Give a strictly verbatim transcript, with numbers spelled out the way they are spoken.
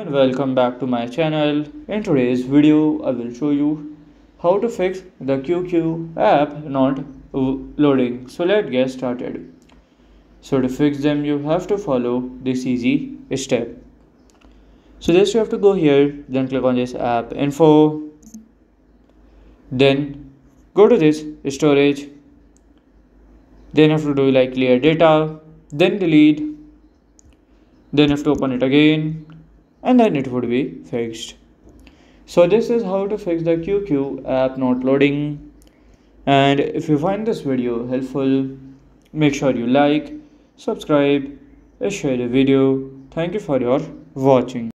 And welcome back to my channel. In today's video I will show you how to fix the Q Q app not loading. So let's get started. So to fix them you have to follow this easy step. So just you have to go here, then click on this app info, then go to this storage, then have to do like clear data, then delete, then have to open it again, and then it would be fixed. So this is how to fix the Q Q app not loading. And if you find this video helpful, make sure you like, subscribe, share the video. Thank you for your watching.